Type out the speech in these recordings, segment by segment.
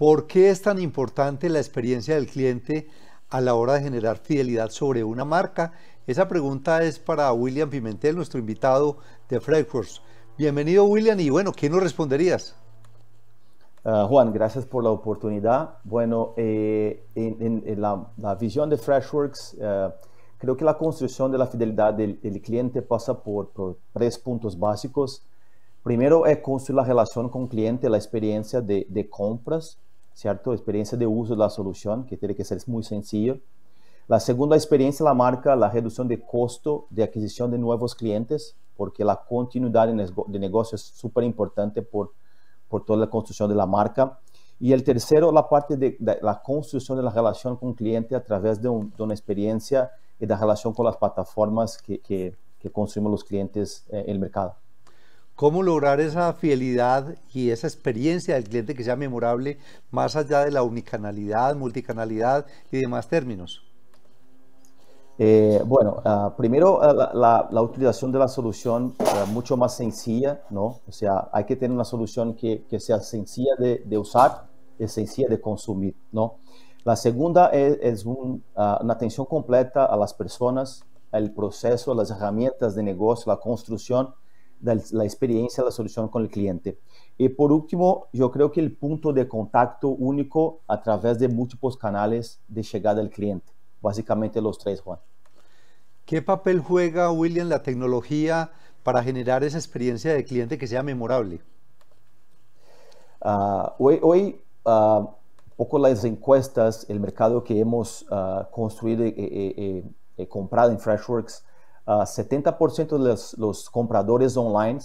¿Por qué es tan importante la experiencia del cliente a la hora de generar fidelidad sobre una marca? Esa pregunta es para William Pimentel, nuestro invitado de Freshworks. Bienvenido, William, y bueno, ¿qué nos responderías? Juan, gracias por la oportunidad. Bueno, en la visión de Freshworks, creo que la construcción de la fidelidad del cliente pasa por tres puntos básicos. Primero es construir la relación con el cliente, la experiencia de compras, ¿cierto? Experiencia de uso de la solución, que tiene que ser muy sencillo. La segunda experiencia de la marca, la reducción de costo de adquisición de nuevos clientes, porque la continuidad de negocio es súper importante por toda la construcción de la marca. Y el tercero, la parte de la construcción de la relación con el cliente a través de una experiencia y de la relación con las plataformas que consumimos los clientes en el mercado. ¿Cómo lograr esa fidelidad y esa experiencia del cliente que sea memorable más allá de la unicanalidad, multicanalidad y demás términos? Bueno, primero la utilización de la solución mucho más sencilla, ¿no? O sea, hay que tener una solución que sea sencilla de usar y sencilla de consumir, ¿no? La segunda es una atención completa a las personas, al proceso, a las herramientas de negocio, la construcción, la experiencia, la solución con el cliente. Y por último, yo creo que el punto de contacto único a través de múltiples canales de llegada al cliente. Básicamente los tres, Juan. ¿Qué papel juega, William, la tecnología para generar esa experiencia de cliente que sea memorable? Hoy, poco las encuestas, el mercado que hemos construido y comprado en Freshworks, 70% de los compradores online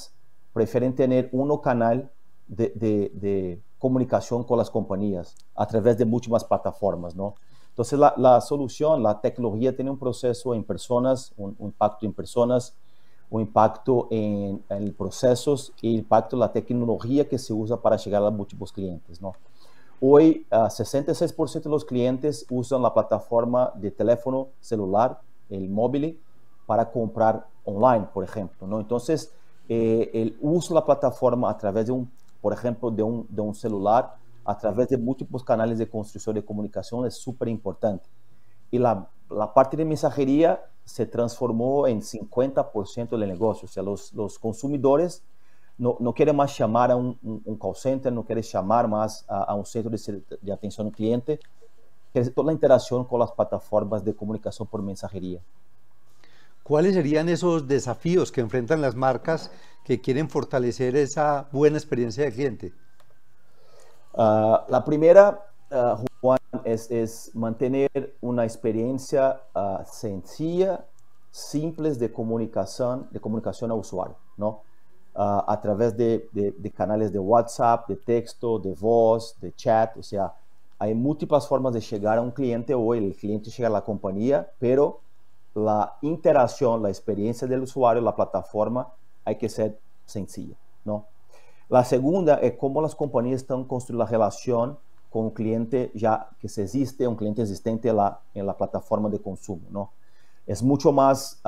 prefieren tener un canal de comunicación con las compañías a través de muchas más plataformas, ¿no? Entonces, la solución, la tecnología tiene un proceso en personas, un impacto en personas, un impacto en procesos y impacto en la tecnología que se usa para llegar a múltiples clientes, ¿no? Hoy, 66% de los clientes usan la plataforma de teléfono celular, el móvil, para comprar online, por ejemplo, ¿no? Entonces, el uso de la plataforma a través de un celular, a través de múltiples canales de construcción de comunicación es súper importante. Y la parte de mensajería se transformó en 50% del negocio. O sea, los consumidores no quieren más llamar a un call center, no quieren llamar más a un centro de atención al cliente. Quieren toda la interacción con las plataformas de comunicación por mensajería. ¿Cuáles serían esos desafíos que enfrentan las marcas que quieren fortalecer esa buena experiencia del cliente? La primera, Juan, es mantener una experiencia sencilla, simple de comunicación al usuario, ¿no? A través de canales de WhatsApp, de texto, de voz, de chat. O sea, hay múltiples formas de llegar a un cliente. Hoy el cliente llega a la compañía, pero la interacción, la experiencia del usuario, la plataforma, hay que ser sencilla, ¿no? La segunda es cómo las compañías están construyendo la relación con un cliente ya que existe, un cliente existente en la plataforma de consumo, ¿no? Es mucho más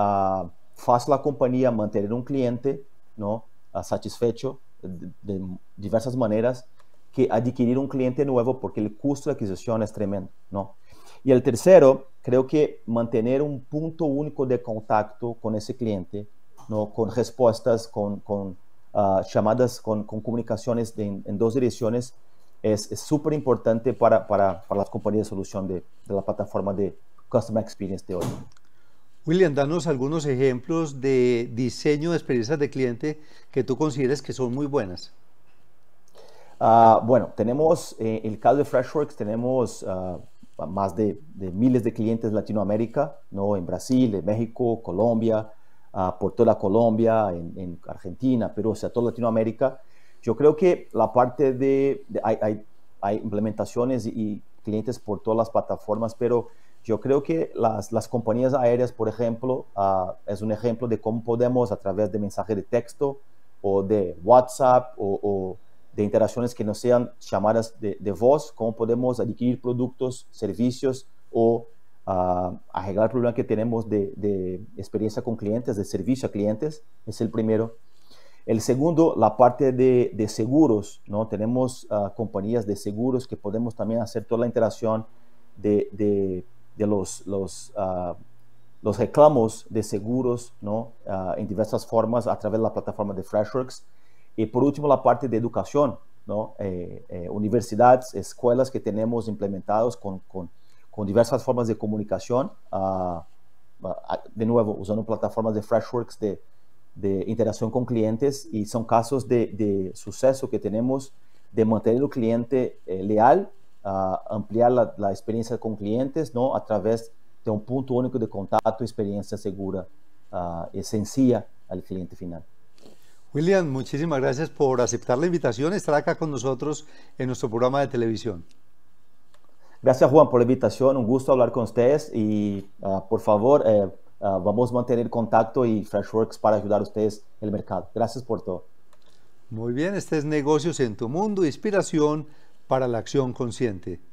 fácil la compañía mantener un cliente, ¿no? Satisfecho de diversas maneras que adquirir un cliente nuevo porque el costo de adquisición es tremendo, ¿no? Y el tercero, creo que mantener un punto único de contacto con ese cliente, ¿no? Con respuestas, con llamadas, con comunicaciones en dos direcciones, es súper importante para las compañías de solución de la plataforma de Customer Experience de hoy. William, danos algunos ejemplos de diseño de experiencias de cliente que tú consideres que son muy buenas. Bueno, tenemos, en el caso de Freshworks, tenemos más de miles de clientes en Latinoamérica, ¿no? En Brasil, en México, Colombia, por toda Colombia, en Argentina, Perú, o sea, toda Latinoamérica. Yo creo que la parte hay implementaciones y clientes por todas las plataformas, pero yo creo que las compañías aéreas, por ejemplo, es un ejemplo de cómo podemos, a través de mensaje de texto o de WhatsApp o de interacciones que no sean llamadas de voz, cómo podemos adquirir productos, servicios o arreglar el problema que tenemos de experiencia con clientes, de servicio a clientes, es el primero. El segundo, la parte de seguros, ¿no? Tenemos compañías de seguros que podemos también hacer toda la interacción de los reclamos de seguros, ¿no? En diversas formas a través de la plataforma de Freshworks. Y por último, la parte de educación, ¿no? Universidades, escuelas que tenemos implementados con diversas formas de comunicación, de nuevo, usando plataformas de Freshworks de interacción con clientes, y son casos de suceso que tenemos de mantener al cliente leal, ampliar la experiencia con clientes, ¿no? A través de un punto único de contacto, experiencia segura y sencilla al cliente final. William, muchísimas gracias por aceptar la invitación, estar acá con nosotros en nuestro programa de televisión. Gracias, Juan, por la invitación, un gusto hablar con ustedes y por favor, vamos a mantener contacto y Freshworks para ayudar a ustedes en el mercado. Gracias por todo. Muy bien, este es Negocios en tu Mundo, inspiración para la acción consciente.